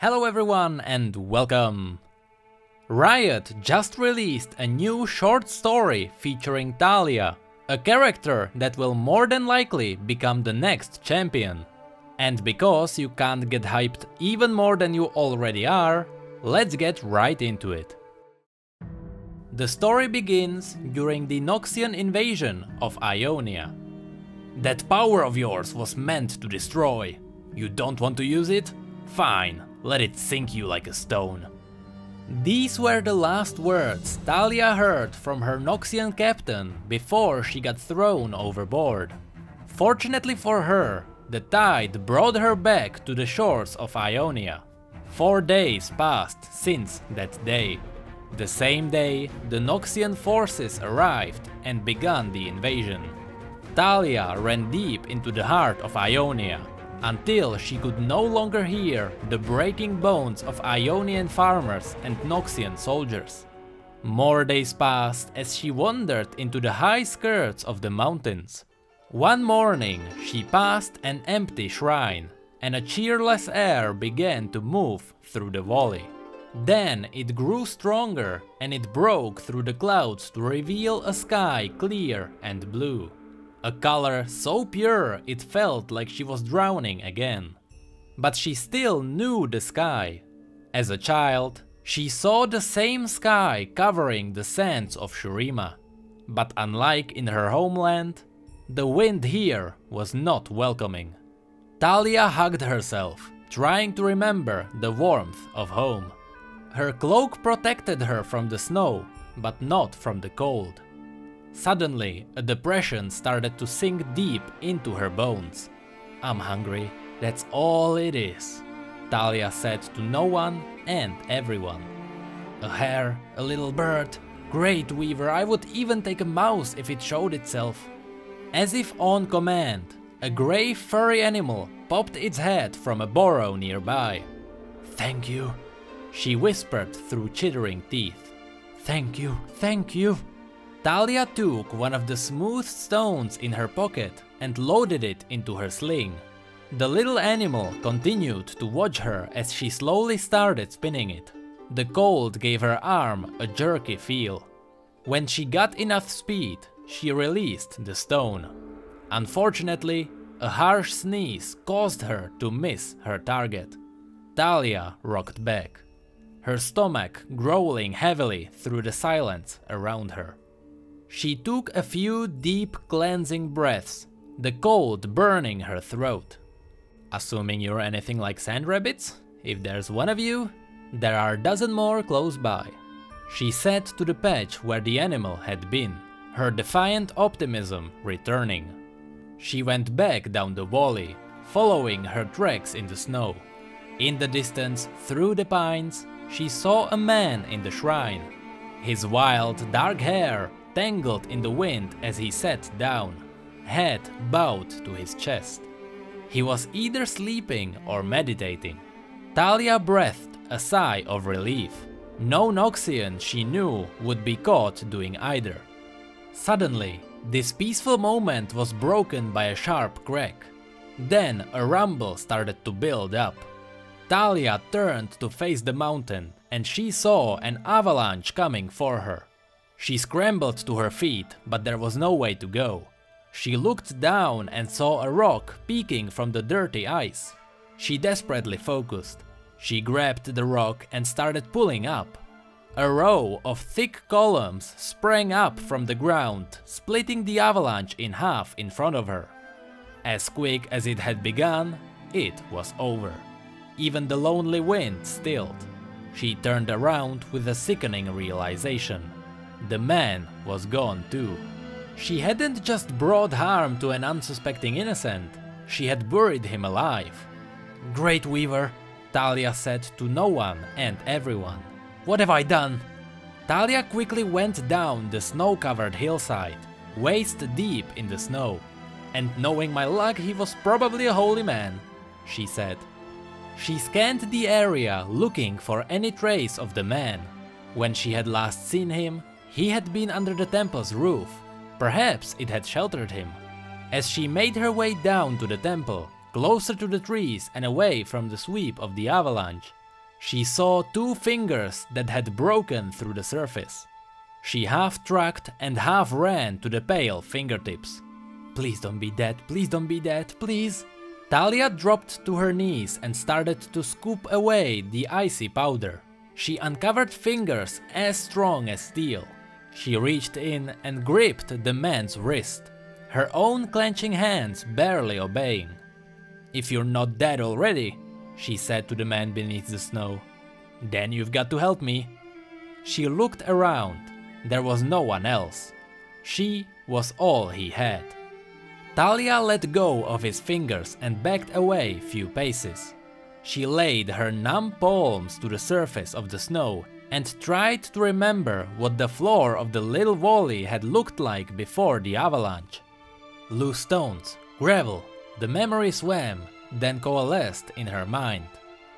Hello everyone and welcome! Riot just released a new short story featuring Taliyah, a character that will more than likely become the next champion. And because you can't get hyped even more than you already are, let's get right into it. The story begins during the Noxian invasion of Ionia. That power of yours was meant to destroy. You don't want to use it? Fine. Let it sink you like a stone. These were the last words Taliyah heard from her Noxian captain before she got thrown overboard. Fortunately for her, the tide brought her back to the shores of Ionia. 4 days passed since that day. The same day, the Noxian forces arrived and began the invasion. Taliyah ran deep into the heart of Ionia, until she could no longer hear the breaking bones of Ionian farmers and Noxian soldiers. More days passed as she wandered into the high skirts of the mountains. One morning she passed an empty shrine, and a cheerless air began to move through the valley. Then it grew stronger and it broke through the clouds to reveal a sky clear and blue. A color so pure it felt like she was drowning again. But she still knew the sky. As a child, she saw the same sky covering the sands of Shurima. But unlike in her homeland, the wind here was not welcoming. Taliyah hugged herself, trying to remember the warmth of home. Her cloak protected her from the snow, but not from the cold. Suddenly, a depression started to sink deep into her bones. "I'm hungry, that's all it is," Taliyah said to no one and everyone. "A hare, a little bird, great weaver, I would even take a mouse if it showed itself." As if on command, a grey furry animal popped its head from a burrow nearby. "Thank you," she whispered through chattering teeth. "Thank you, thank you." Taliyah took one of the smooth stones in her pocket and loaded it into her sling. The little animal continued to watch her as she slowly started spinning it. The cold gave her arm a jerky feel. When she got enough speed, she released the stone. Unfortunately, a harsh sneeze caused her to miss her target. Taliyah rocked back, her stomach growling heavily through the silence around her. She took a few deep cleansing breaths, the cold burning her throat. Assuming you're anything like sand rabbits, if there's one of you, there are a dozen more close by, she said to the patch where the animal had been, her defiant optimism returning. She went back down the valley, following her tracks in the snow. In the distance, through the pines, she saw a man in the shrine. His wild, dark hair tangled in the wind as he sat down, head bowed to his chest. He was either sleeping or meditating. Taliyah breathed a sigh of relief. No Noxian she knew would be caught doing either. Suddenly, this peaceful moment was broken by a sharp crack. Then a rumble started to build up. Taliyah turned to face the mountain, and she saw an avalanche coming for her. She scrambled to her feet, but there was no way to go. She looked down and saw a rock peeking from the dirty ice. She desperately focused. She grabbed the rock and started pulling up. A row of thick columns sprang up from the ground, splitting the avalanche in half in front of her. As quick as it had begun, it was over. Even the lonely wind stilled. She turned around with a sickening realization. The man was gone too. She hadn't just brought harm to an unsuspecting innocent, she had buried him alive. "Great weaver," Taliyah said to no one and everyone. "What have I done?" Taliyah quickly went down the snow-covered hillside, waist deep in the snow. "And knowing my luck, he was probably a holy man," she said. She scanned the area looking for any trace of the man. When she had last seen him, he had been under the temple's roof. Perhaps it had sheltered him. As she made her way down to the temple, closer to the trees and away from the sweep of the avalanche, she saw two fingers that had broken through the surface. She half-tracked and half-ran to the pale fingertips. Please don't be dead, please don't be dead, please. Taliyah dropped to her knees and started to scoop away the icy powder. She uncovered fingers as strong as steel. She reached in and gripped the man's wrist, her own clenching hands barely obeying. "If you're not dead already," she said to the man beneath the snow, "then you've got to help me." She looked around. There was no one else. She was all he had. Taliyah let go of his fingers and backed away a few paces. She laid her numb palms to the surface of the snow and tried to remember what the floor of the little valley had looked like before the avalanche. Loose stones, gravel, the memory swam, then coalesced in her mind.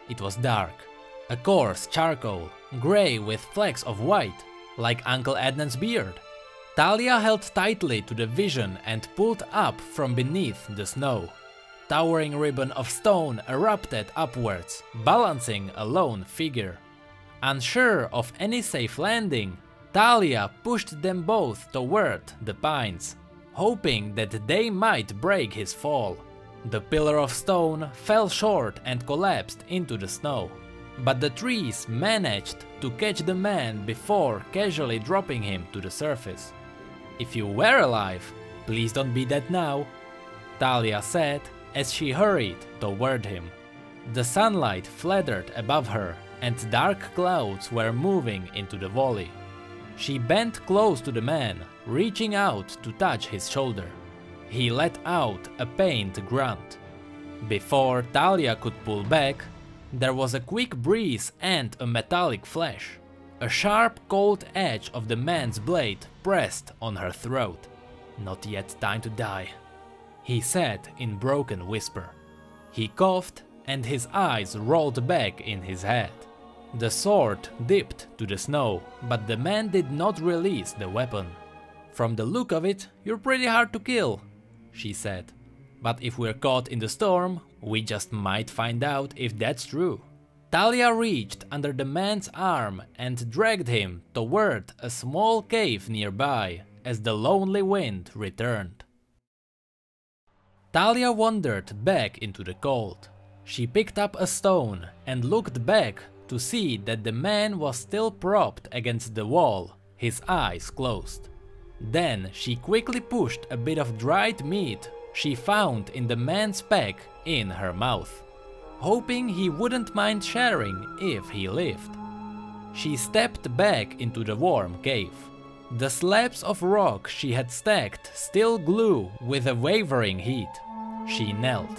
It was dark, a coarse charcoal, grey with flecks of white, like Uncle Adnan's beard. Taliyah held tightly to the vision and pulled up from beneath the snow. Towering ribbon of stone erupted upwards, balancing a lone figure. Unsure of any safe landing, Taliyah pushed them both toward the pines, hoping that they might break his fall. The pillar of stone fell short and collapsed into the snow, but the trees managed to catch the man before casually dropping him to the surface. "If you were alive, please don't be dead now," Taliyah said as she hurried toward him. The sunlight fluttered above her and dark clouds were moving into the valley. She bent close to the man, reaching out to touch his shoulder. He let out a pained grunt. Before Taliyah could pull back, there was a quick breeze and a metallic flash. A sharp, cold edge of the man's blade pressed on her throat. "Not yet time to die," he said in broken whisper. He coughed and his eyes rolled back in his head. The sword dipped to the snow, but the man did not release the weapon. "From the look of it, you're pretty hard to kill," she said. "But if we're caught in the storm, we just might find out if that's true." Taliyah reached under the man's arm and dragged him toward a small cave nearby as the lonely wind returned. Taliyah wandered back into the cold. She picked up a stone and looked back to see that the man was still propped against the wall, his eyes closed. Then she quickly pushed a bit of dried meat she found in the man's pack in her mouth, hoping he wouldn't mind sharing if he lived. She stepped back into the warm cave. The slabs of rock she had stacked still glue with a wavering heat. She knelt.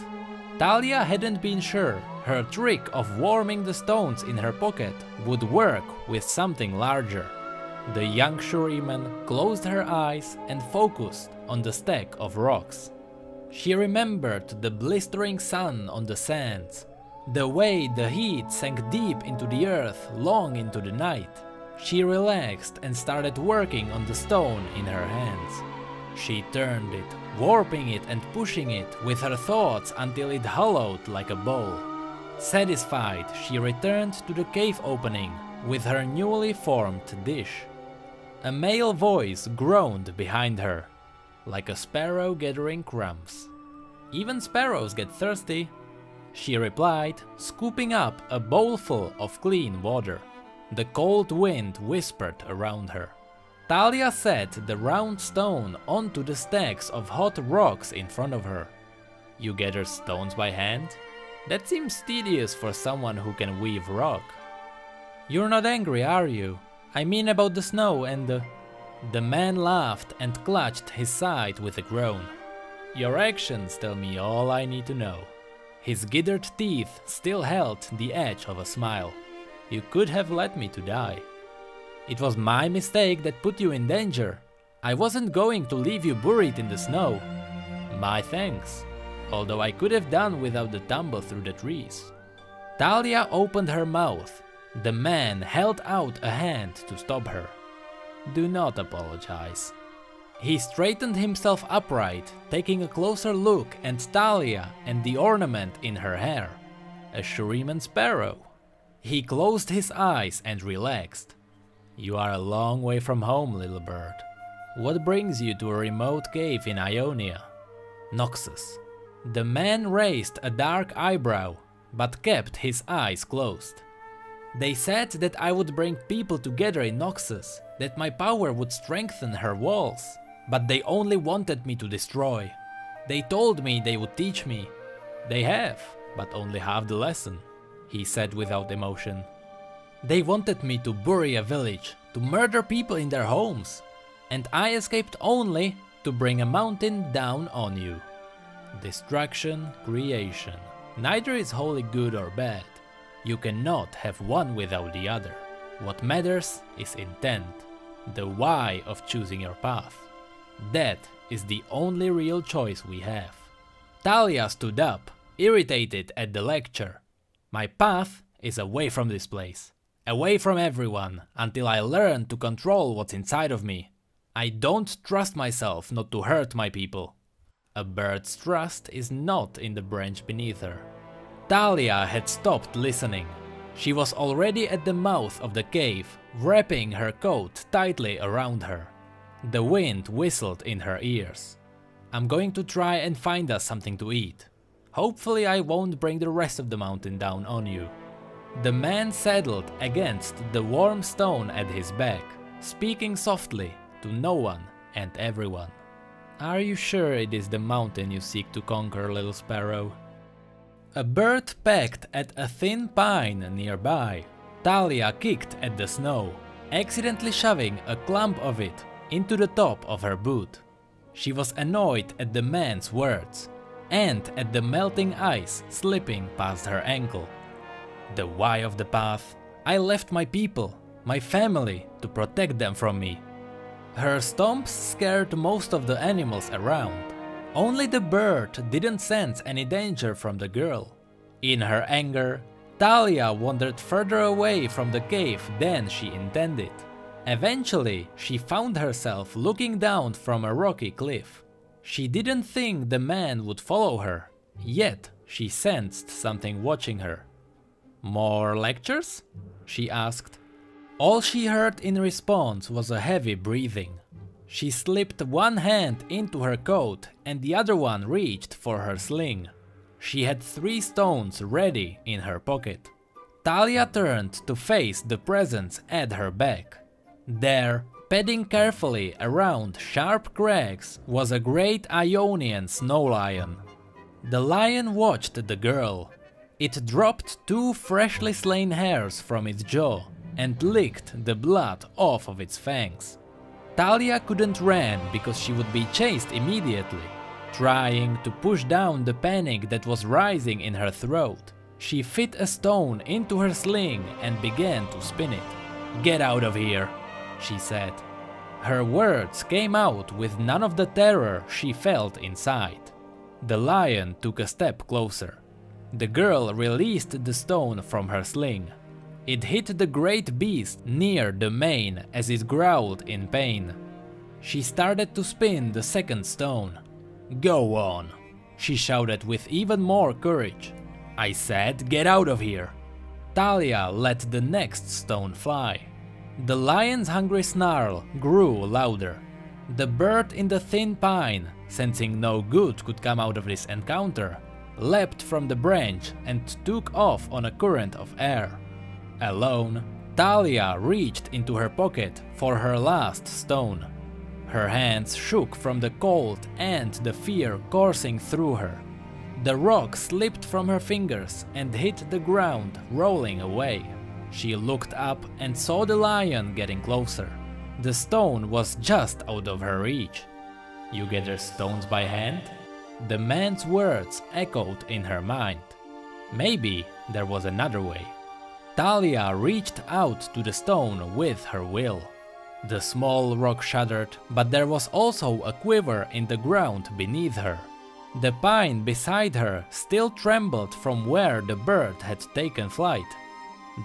Taliyah hadn't been sure her trick of warming the stones in her pocket would work with something larger. The young Shuriman closed her eyes and focused on the stack of rocks. She remembered the blistering sun on the sands, the way the heat sank deep into the earth long into the night. She relaxed and started working on the stone in her hands. She turned it, warping it and pushing it with her thoughts until it hollowed like a bowl. Satisfied, she returned to the cave opening with her newly formed dish. A male voice groaned behind her, like a sparrow gathering crumbs. "Even sparrows get thirsty," she replied, scooping up a bowlful of clean water. The cold wind whispered around her. Taliyah set the round stone onto the stacks of hot rocks in front of her. "You gather stones by hand? That seems tedious for someone who can weave rock." "You're not angry, are you? I mean about the snow and the..." The man laughed and clutched his side with a groan. "Your actions tell me all I need to know." His gittered teeth still held the edge of a smile. "You could have led me to die. It was my mistake that put you in danger. I wasn't going to leave you buried in the snow." "My thanks, although I could have done without the tumble through the trees." Taliyah opened her mouth. The man held out a hand to stop her. "Do not apologize." He straightened himself upright, taking a closer look at Taliyah and the ornament in her hair. "A Shuriman sparrow." He closed his eyes and relaxed. You are a long way from home, little bird. What brings you to a remote cave in Ionia? Noxus. The man raised a dark eyebrow, but kept his eyes closed. They said that I would bring people together in Noxus, that my power would strengthen her walls, but they only wanted me to destroy. They told me they would teach me. They have, but only half the lesson, he said without emotion. They wanted me to bury a village, to murder people in their homes, and I escaped only to bring a mountain down on you. Destruction, creation. Neither is wholly good or bad. You cannot have one without the other. What matters is intent, the why of choosing your path. That is the only real choice we have. Taliyah stood up, irritated at the lecture. My path is away from this place, away from everyone, until I learn to control what's inside of me. I don't trust myself not to hurt my people. A bird's trust is not in the branch beneath her. Taliyah had stopped listening. She was already at the mouth of the cave, wrapping her coat tightly around her. The wind whistled in her ears. I'm going to try and find us something to eat. Hopefully I won't bring the rest of the mountain down on you. The man settled against the warm stone at his back, speaking softly to no one and everyone. Are you sure it is the mountain you seek to conquer, little sparrow? A bird pecked at a thin pine nearby. Taliyah kicked at the snow, accidentally shoving a clump of it into the top of her boot. She was annoyed at the man's words and at the melting ice slipping past her ankle. The why of the path? I left my people, my family, to protect them from me. Her stomps scared most of the animals around. Only the bird didn't sense any danger from the girl. In her anger, Taliyah wandered further away from the cave than she intended. Eventually, she found herself looking down from a rocky cliff. She didn't think the man would follow her, yet she sensed something watching her. More lectures? She asked. All she heard in response was a heavy breathing. She slipped one hand into her coat and the other one reached for her sling. She had 3 stones ready in her pocket. Taliyah turned to face the presence at her back. There, padding carefully around sharp crags, was a great Ionian snow lion. The lion watched the girl. It dropped 2 freshly slain hares from its jaw and licked the blood off of its fangs. Taliyah couldn't run because she would be chased immediately. Trying to push down the panic that was rising in her throat, she fit a stone into her sling and began to spin it. "Get out of here," she said. Her words came out with none of the terror she felt inside. The lion took a step closer. The girl released the stone from her sling. It hit the great beast near the mane as it growled in pain. She started to spin the 2nd stone. "Go on," she shouted with even more courage. "I said, get out of here." Taliyah let the next stone fly. The lion's hungry snarl grew louder. The bird in the thin pine, sensing no good could come out of this encounter, leapt from the branch and took off on a current of air. Alone, Taliyah reached into her pocket for her last stone. Her hands shook from the cold and the fear coursing through her. The rock slipped from her fingers and hit the ground, rolling away. She looked up and saw the lion getting closer. The stone was just out of her reach. "You gather stones by hand?" The man's words echoed in her mind. Maybe there was another way. Taliyah reached out to the stone with her will. The small rock shuddered, but there was also a quiver in the ground beneath her. The pine beside her still trembled from where the bird had taken flight.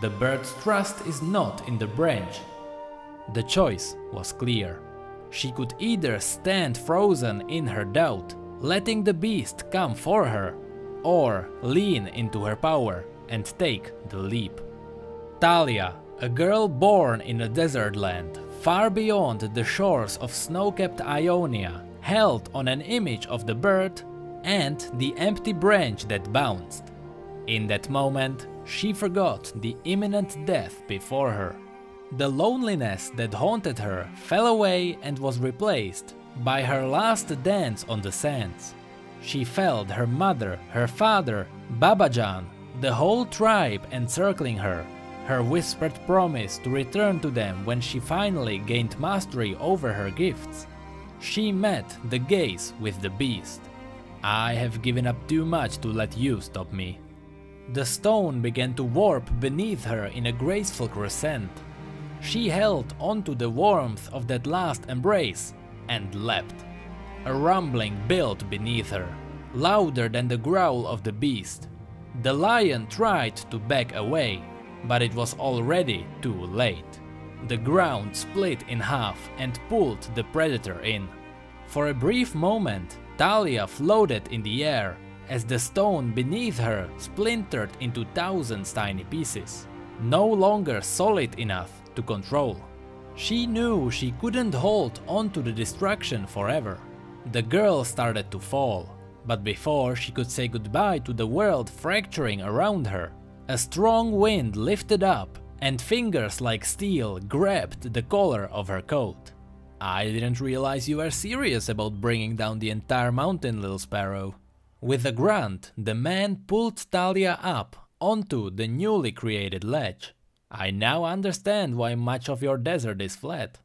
The bird's trust is not in the branch. The choice was clear. She could either stand frozen in her doubt, letting the beast come for her, or lean into her power and take the leap. Taliyah, a girl born in a desert land, far beyond the shores of snow-capped Ionia, held on an image of the bird and the empty branch that bounced. In that moment, she forgot the imminent death before her. The loneliness that haunted her fell away and was replaced by her last dance on the sands. She felt her mother, her father, Babajan, the whole tribe encircling her, her whispered promise to return to them when she finally gained mastery over her gifts. She met the gaze with the beast. I have given up too much to let you stop me. The stone began to warp beneath her in a graceful crescent. She held onto the warmth of that last embrace and leapt. A rumbling built beneath her, louder than the growl of the beast. The lion tried to back away, but it was already too late. The ground split in half and pulled the predator in. For a brief moment, Taliyah floated in the air as the stone beneath her splintered into thousands tiny pieces, no longer solid enough to control. She knew she couldn't hold onto the destruction forever. The girl started to fall, but before she could say goodbye to the world fracturing around her, a strong wind lifted up and fingers like steel grabbed the collar of her coat. I didn't realize you were serious about bringing down the entire mountain, little sparrow. With a grunt, the man pulled Taliyah up onto the newly created ledge. I now understand why much of your desert is flat.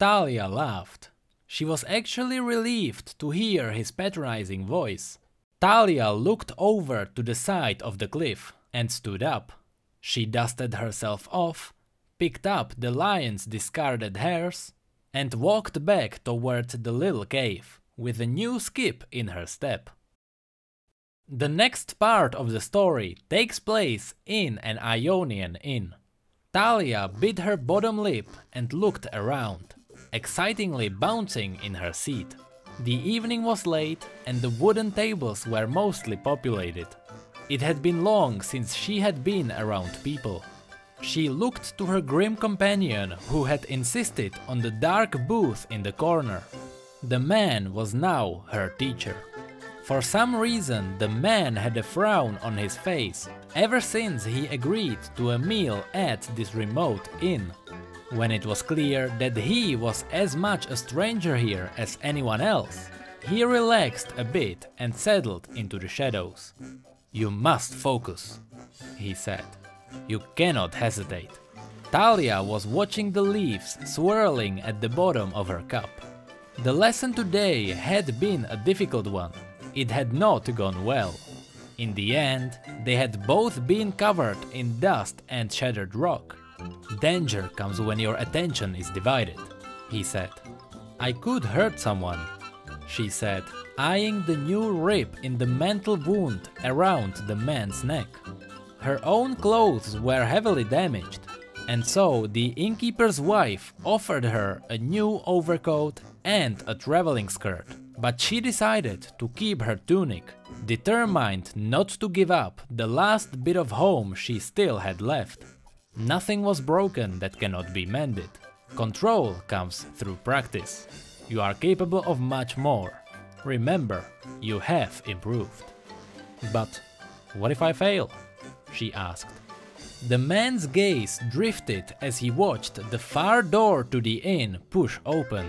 Taliyah laughed. She was actually relieved to hear his patronizing voice. Taliyah looked over to the side of the cliff and stood up. She dusted herself off, picked up the lion's discarded hairs, and walked back toward the little cave, with a new skip in her step. The next part of the story takes place in an Ionian inn. Taliyah bit her bottom lip and looked around, excitingly bouncing in her seat. The evening was late and the wooden tables were mostly populated. It had been long since she had been around people. She looked to her grim companion who had insisted on the dark booth in the corner. The man was now her teacher. For some reason, the man had a frown on his face ever since he agreed to a meal at this remote inn. When it was clear that he was as much a stranger here as anyone else, he relaxed a bit and settled into the shadows. "You must focus," he said. "You cannot hesitate." Taliyah was watching the leaves swirling at the bottom of her cup. The lesson today had been a difficult one. It had not gone well. In the end, they had both been covered in dust and shattered rock. "Danger comes when your attention is divided," he said. "I could hurt someone," she said, eyeing the new rip in the mental wound around the man's neck. Her own clothes were heavily damaged, and so the innkeeper's wife offered her a new overcoat and a traveling skirt. But she decided to keep her tunic, determined not to give up the last bit of home she still had left. Nothing was broken that cannot be mended. Control comes through practice. You are capable of much more. Remember, you have improved. "But what if I fail?" she asked. The man's gaze drifted as he watched the far door to the inn push open.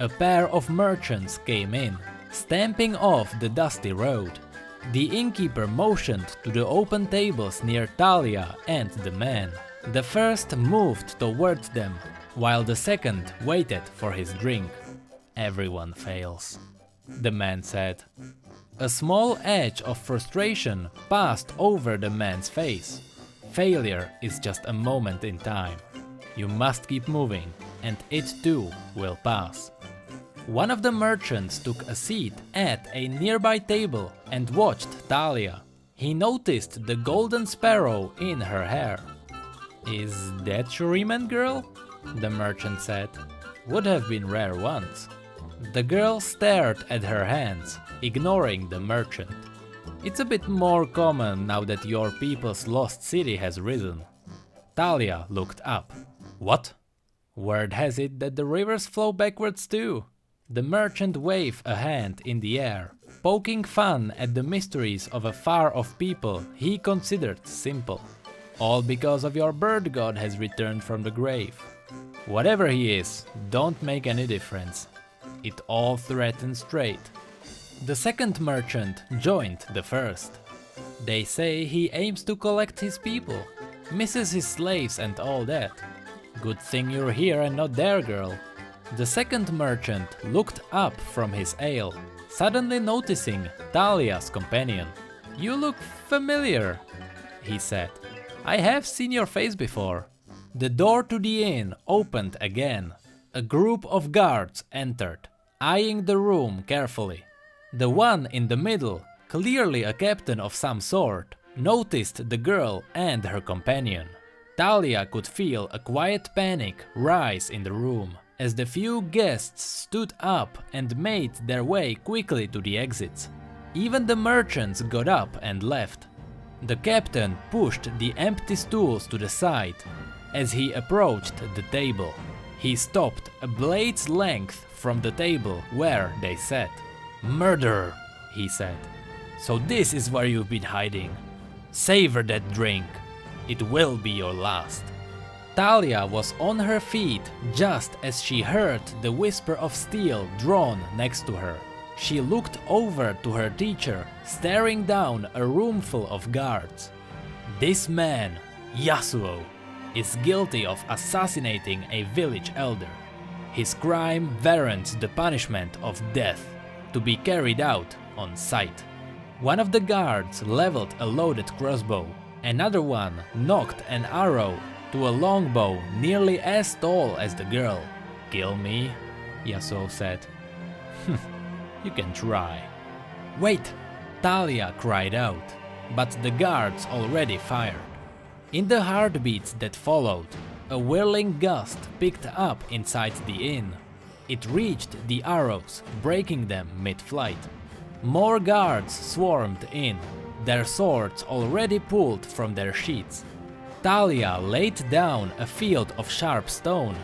A pair of merchants came in, stamping off the dusty road. The innkeeper motioned to the open tables near Taliyah and the man. The first moved towards them, while the second waited for his drink. "Everyone fails," the man said. A small edge of frustration passed over the man's face. "Failure is just a moment in time. You must keep moving, and it too will pass." One of the merchants took a seat at a nearby table and watched Taliyah. He noticed the golden sparrow in her hair. "Is that Shurima girl?" the merchant said. "Would have been rare once." The girl stared at her hands, ignoring the merchant. "It's a bit more common now that your people's lost city has risen." Taliyah looked up. What? Word has it that the rivers flow backwards too. The merchant waved a hand in the air, poking fun at the mysteries of a far-off people he considered simple. All because of your bird god has returned from the grave. Whatever he is, don't make any difference. It all threatens trade. The second merchant joined the first. They say he aims to collect his people, misses his slaves and all that. Good thing you're here and not there, girl. The second merchant looked up from his ale, suddenly noticing Taliyah's companion. You look familiar, he said. I have seen your face before. The door to the inn opened again. A group of guards entered, eyeing the room carefully. The one in the middle, clearly a captain of some sort, noticed the girl and her companion. Taliyah could feel a quiet panic rise in the room, as the few guests stood up and made their way quickly to the exits. Even the merchants got up and left. The captain pushed the empty stools to the side. As he approached the table, he stopped a blade's length from the table where they sat. Murder, he said. So this is where you've been hiding. Savor that drink. It will be your last. Taliyah was on her feet just as she heard the whisper of steel drawn next to her. She looked over to her teacher, staring down a roomful of guards. This man, Yasuo, is guilty of assassinating a village elder. His crime warrants the punishment of death, to be carried out on sight. One of the guards leveled a loaded crossbow. Another one knocked an arrow to a longbow nearly as tall as the girl. Kill me, Yasuo said. You can try. Wait, Taliyah cried out, but the guards already fired. In the heartbeats that followed, a whirling gust picked up inside the inn. It reached the arrows, breaking them mid-flight. More guards swarmed in, their swords already pulled from their sheaths. Taliyah laid down a field of sharp stone,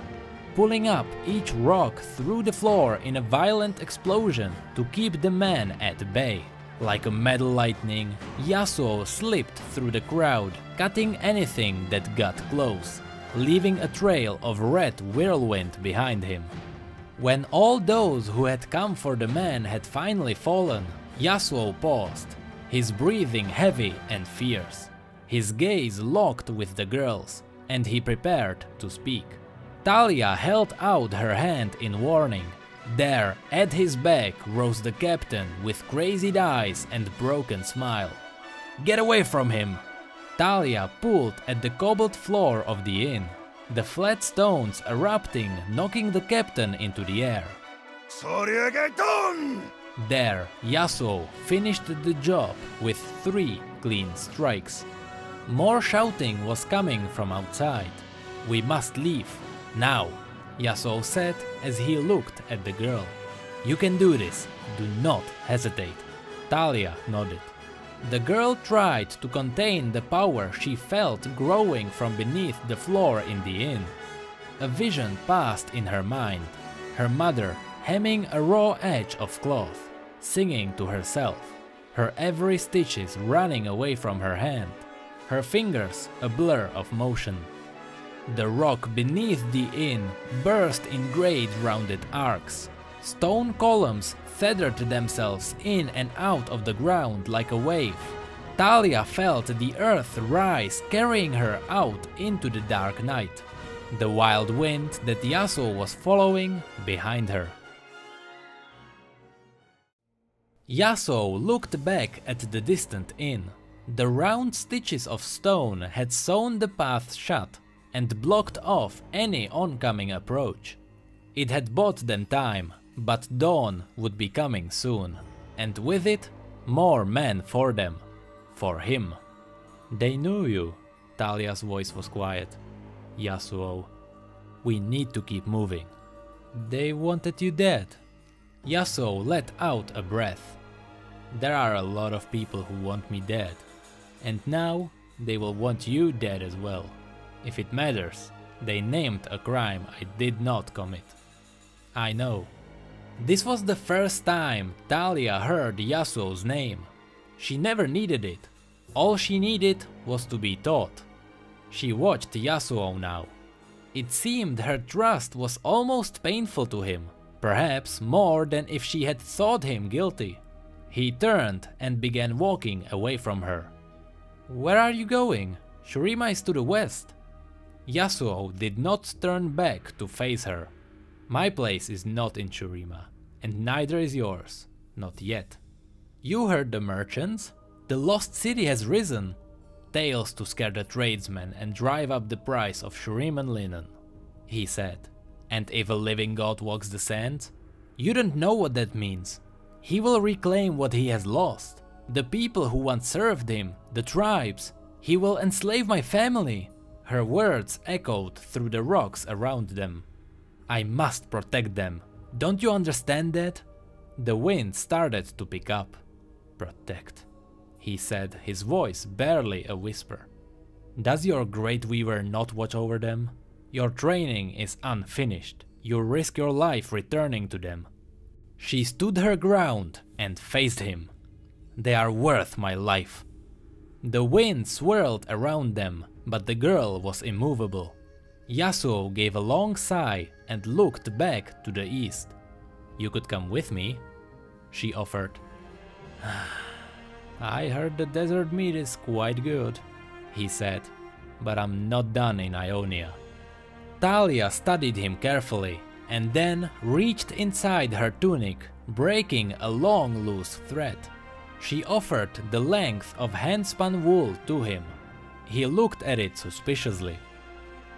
pulling up each rock through the floor in a violent explosion to keep the man at bay. Like a metal lightning, Yasuo slipped through the crowd, cutting anything that got close, leaving a trail of red whirlwind behind him. When all those who had come for the man had finally fallen, Yasuo paused, his breathing heavy and fierce. His gaze locked with the girl's, and he prepared to speak. Taliyah held out her hand in warning. There, at his back, rose the captain with crazed eyes and broken smile. Get away from him! Taliyah pulled at the cobbled floor of the inn, the flat stones erupting, knocking the captain into the air. There, Yasuo finished the job with 3 clean strikes. More shouting was coming from outside. We must leave, now, Yasuo said as he looked at the girl. You can do this, do not hesitate. Taliyah nodded. The girl tried to contain the power she felt growing from beneath the floor in the inn. A vision passed in her mind, her mother hemming a raw edge of cloth, singing to herself, her every stitches running away from her hand, her fingers a blur of motion. The rock beneath the inn burst in great rounded arcs. Stone columns feathered themselves in and out of the ground like a wave. Taliyah felt the earth rise, carrying her out into the dark night. The wild wind that Yasuo was following behind her. Yasuo looked back at the distant inn. The round stitches of stone had sewn the path shut and blocked off any oncoming approach. It had bought them time, but dawn would be coming soon, and with it, more men for them, for him. They knew you, Taliyah's voice was quiet. Yasuo, we need to keep moving. They wanted you dead. Yasuo let out a breath. There are a lot of people who want me dead, and now they will want you dead as well. If it matters, they named a crime I did not commit. I know. This was the first time Taliyah heard Yasuo's name. She never needed it. All she needed was to be taught. She watched Yasuo now. It seemed her trust was almost painful to him, perhaps more than if she had thought him guilty. He turned and began walking away from her. "Where are you going? Shurima is to the west." Yasuo did not turn back to face her. "My place is not in Shurima, and neither is yours, not yet. You heard the merchants? The lost city has risen. Tales to scare the tradesmen and drive up the price of Shuriman linen," he said. "And if a living god walks the sands? You don't know what that means. He will reclaim what he has lost. The people who once served him, the tribes. He will enslave my family." Her words echoed through the rocks around them. "I must protect them. Don't you understand that?" The wind started to pick up. "Protect," he said, his voice barely a whisper. "Does your great weaver not watch over them? Your training is unfinished. You risk your life returning to them." She stood her ground and faced him. "They are worth my life." The wind swirled around them, but the girl was immovable. Yasuo gave a long sigh and looked back to the east. "You could come with me," she offered. "I heard the desert meat is quite good," he said, "but I'm not done in Ionia." Taliyah studied him carefully and then reached inside her tunic, breaking a long loose thread. She offered the length of handspun wool to him. He looked at it suspiciously.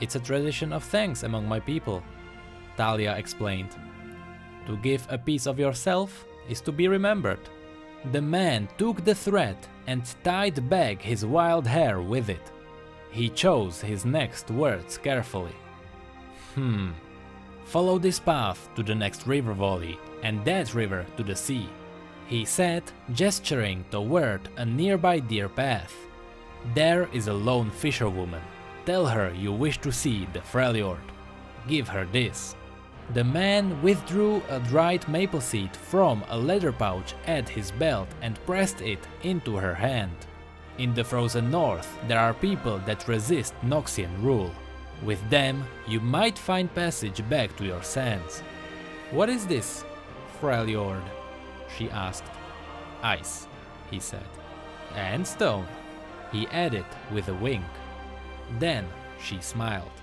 "It's a tradition of thanks among my people," Taliyah explained. "To give a piece of yourself is to be remembered." The man took the thread and tied back his wild hair with it. He chose his next words carefully. "Follow this path to the next river valley and that river to the sea," he said, gesturing toward a nearby deer path. "There is a lone fisherwoman. Tell her you wish to see the Freljord. Give her this." The man withdrew a dried maple seed from a leather pouch at his belt and pressed it into her hand. In the frozen north, there are people that resist Noxian rule. With them, you might find passage back to your sands. "What is this, Freljord?" she asked. "Ice," he said. "And stone," he added with a wink. Then she smiled.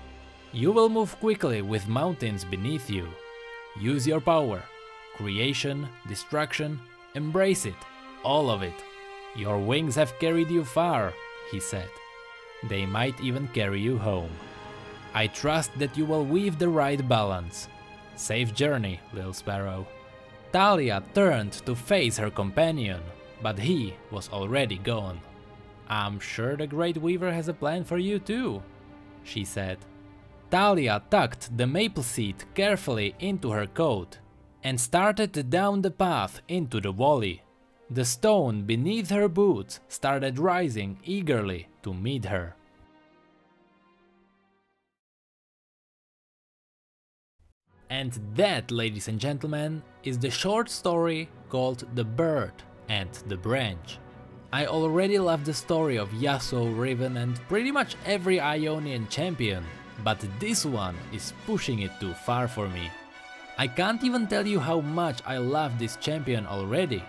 "You will move quickly with mountains beneath you. Use your power. Creation, destruction, embrace it, all of it. Your wings have carried you far," he said. "They might even carry you home. I trust that you will weave the right balance. Safe journey, little sparrow." Taliyah turned to face her companion, but he was already gone. "I'm sure the great weaver has a plan for you too," she said. Taliyah tucked the maple seed carefully into her coat and started down the path into the valley. The stone beneath her boots started rising eagerly to meet her. And that, ladies and gentlemen, is the short story called The Bird and the Branch. I already love the story of Yasuo, Riven and pretty much every Ionian champion, but this one is pushing it too far for me. I can't even tell you how much I love this champion already,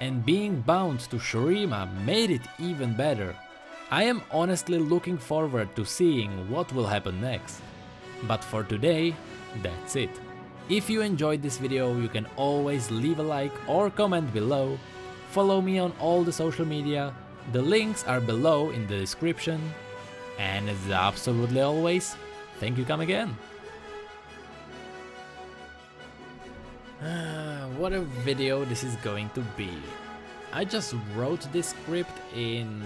and being bound to Shurima made it even better. I am honestly looking forward to seeing what will happen next. But for today, that's it. If you enjoyed this video, you can always leave a like or comment below. Follow me on all the social media, the links are below in the description. And as absolutely always, thank you, come again. What a video this is going to be. I just wrote this script in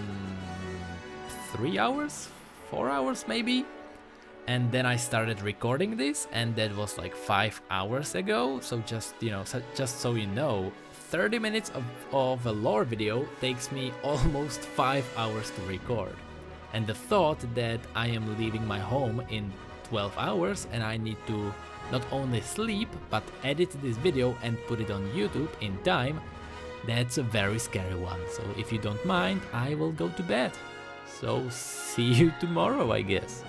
3 hours, 4 hours maybe. And then I started recording this, and that was like 5 hours ago. So just so you know, 30 minutes of a lore video takes me almost 5 hours to record. And the thought that I am leaving my home in 12 hours and I need to not only sleep but edit this video and put it on YouTube in time, that's a very scary one. So if you don't mind, I will go to bed. So see you tomorrow, I guess.